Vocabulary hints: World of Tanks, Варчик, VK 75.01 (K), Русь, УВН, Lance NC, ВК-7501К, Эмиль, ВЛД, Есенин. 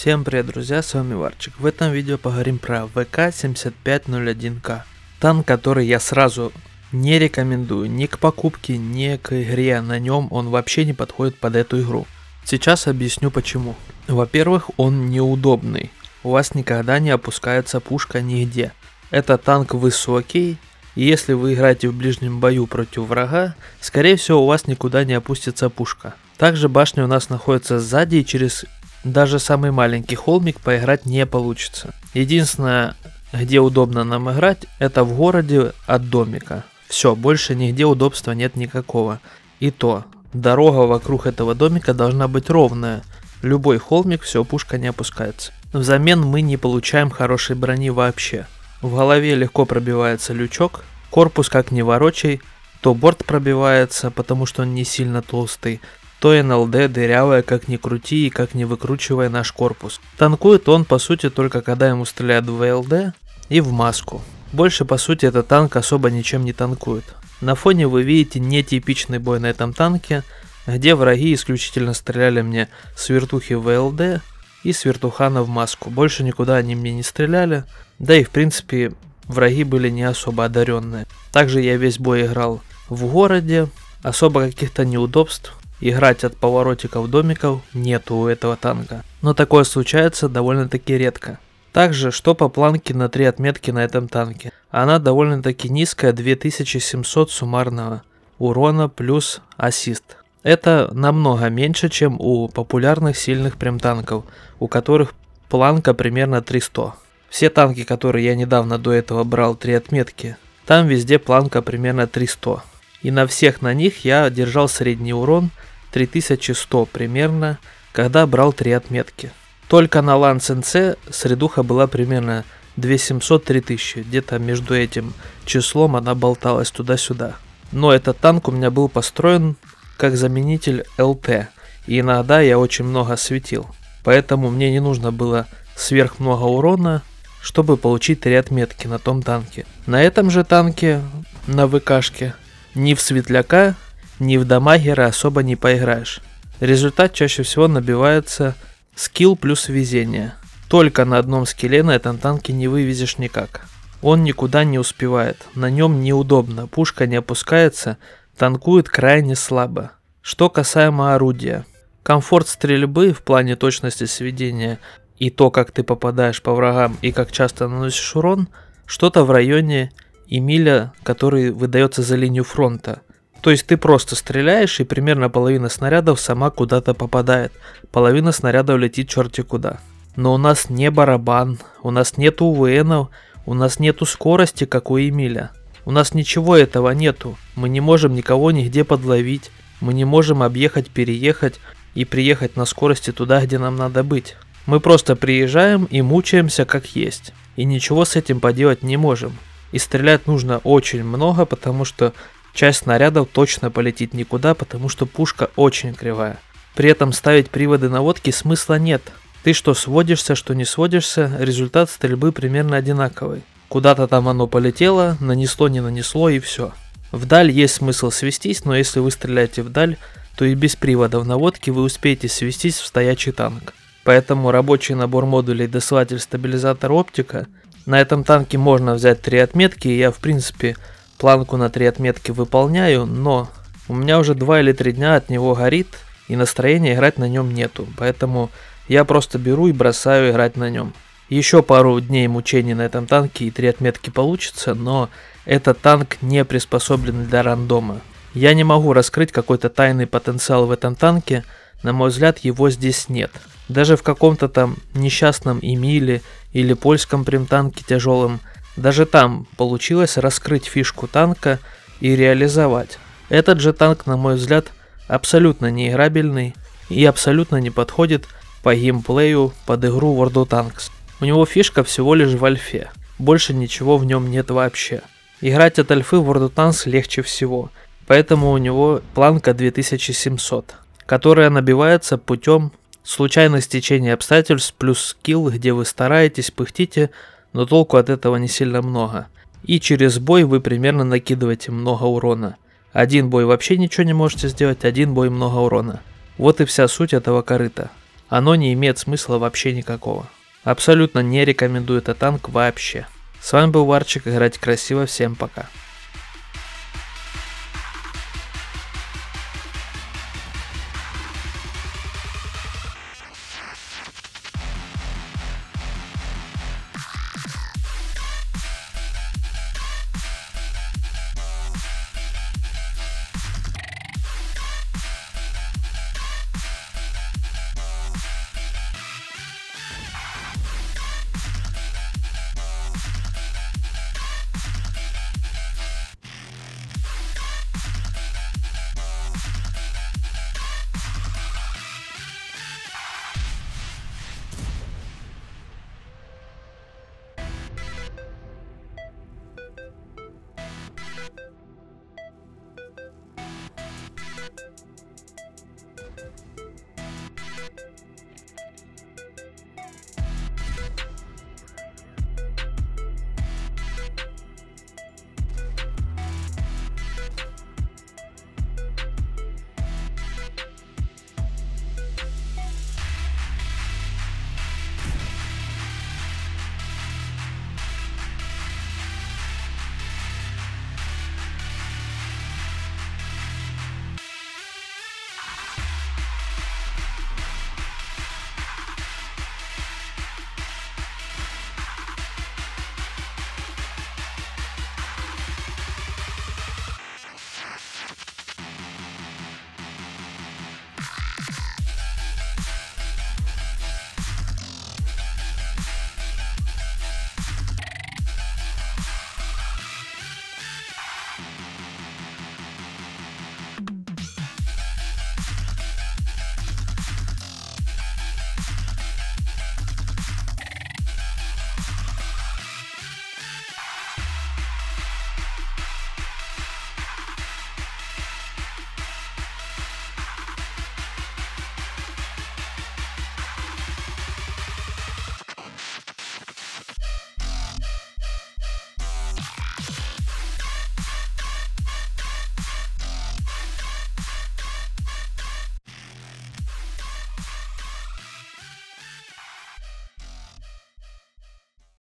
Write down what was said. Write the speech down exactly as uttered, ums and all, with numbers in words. Всем привет, друзья, с вами Варчик. В этом видео поговорим про вэ ка семь пять ноль один ка. Танк, который я сразу не рекомендую ни к покупке, ни к игре на нем, он вообще не подходит под эту игру. Сейчас объясню почему. Во-первых, он неудобный. У вас никогда не опускается пушка нигде. Это танк высокий, и если вы играете в ближнем бою против врага, скорее всего у вас никуда не опустится пушка. Также башня у нас находится сзади, и через даже самый маленький холмик поиграть не получится. Единственное, где удобно нам играть, это в городе от домика. Все, больше нигде удобства нет никакого. И то, дорога вокруг этого домика должна быть ровная. Любой холмик, все, пушка не опускается. Взамен мы не получаем хорошей брони вообще. В голове легко пробивается лючок, корпус как ни ворочай, то борт пробивается, потому что он не сильно толстый, то эн эл дэ дырявая, как ни крути и как ни выкручивая наш корпус. Танкует он по сути только когда ему стреляют в вэ эл дэ и в маску. Больше по сути этот танк особо ничем не танкует. На фоне вы видите нетипичный бой на этом танке, где враги исключительно стреляли мне с вертухи в вэ эл дэ и с вертухана в маску. Больше никуда они мне не стреляли, да и в принципе враги были не особо одаренные. Также я весь бой играл в городе, особо каких-то неудобств играть от поворотиков домиков нету у этого танка. Но такое случается довольно-таки редко. Также, что по планке на три отметки на этом танке. Она довольно-таки низкая, две тысячи семьсот суммарного урона плюс ассист. Это намного меньше, чем у популярных сильных прям танков, у которых планка примерно триста. Все танки, которые я недавно до этого брал три отметки, там везде планка примерно триста. И на всех на них я держал средний урон три тысячи сто примерно, когда брал три отметки. Только на Lance эн си средуха была примерно две тысячи семьсот - три тысячи, где-то между этим числом она болталась туда-сюда. Но этот танк у меня был построен как заменитель эл тэ, и иногда я очень много светил, поэтому мне не нужно было сверх много урона, чтобы получить три отметки на том танке. На этом же танке, на ВКшке, ни в светляка, ни в дамагера особо не поиграешь. Результат чаще всего набивается скилл плюс везение. Только на одном скилле на этом танке не вывезешь никак. Он никуда не успевает, на нем неудобно, пушка не опускается, танкует крайне слабо. Что касаемо орудия. Комфорт стрельбы в плане точности сведения и то, как ты попадаешь по врагам и как часто наносишь урон, что-то в районе Эмиля, который выдается за линию фронта. То есть ты просто стреляешь, и примерно половина снарядов сама куда-то попадает. Половина снарядов летит черти куда. Но у нас не барабан, у нас нету УВНов, у нас нету скорости, как у Эмиля. У нас ничего этого нету. Мы не можем никого нигде подловить. Мы не можем объехать, переехать и приехать на скорости туда, где нам надо быть. Мы просто приезжаем и мучаемся как есть. И ничего с этим поделать не можем. И стрелять нужно очень много, потому что часть снарядов точно полетит никуда, потому что пушка очень кривая. При этом ставить приводы наводки смысла нет. Ты что сводишься, что не сводишься, результат стрельбы примерно одинаковый. Куда-то там оно полетело, нанесло, не нанесло и все. Вдаль есть смысл свестись, но если вы стреляете вдаль, то и без приводов наводки вы успеете свестись в стоячий танк. Поэтому рабочий набор модулей досылатель стабилизатор оптика. На этом танке можно взять три отметки, я в принципе планку на три отметки выполняю, но у меня уже два или три дня от него горит, и настроения играть на нем нету, поэтому я просто беру и бросаю играть на нем. Еще пару дней мучений на этом танке и три отметки получится, но этот танк не приспособлен для рандома. Я не могу раскрыть какой-то тайный потенциал в этом танке, на мой взгляд его здесь нет. Даже в каком-то там несчастном Эмиле или польском прем-танке тяжелом, даже там получилось раскрыть фишку танка и реализовать. Этот же танк, на мой взгляд, абсолютно неиграбельный и абсолютно не подходит по геймплею под игру World of Tanks. У него фишка всего лишь в альфе, больше ничего в нем нет вообще. Играть от альфы в World of Tanks легче всего, поэтому у него планка две тысячи семьсот, которая набивается путем случайное стечение обстоятельств плюс скилл, где вы стараетесь, пыхтите, но толку от этого не сильно много. И через бой вы примерно накидываете много урона. Один бой вообще ничего не можете сделать, один бой много урона. Вот и вся суть этого корыта. оно не имеет смысла вообще никакого. Абсолютно не рекомендую этот танк вообще. С вами был Варчик, играть красиво, всем пока.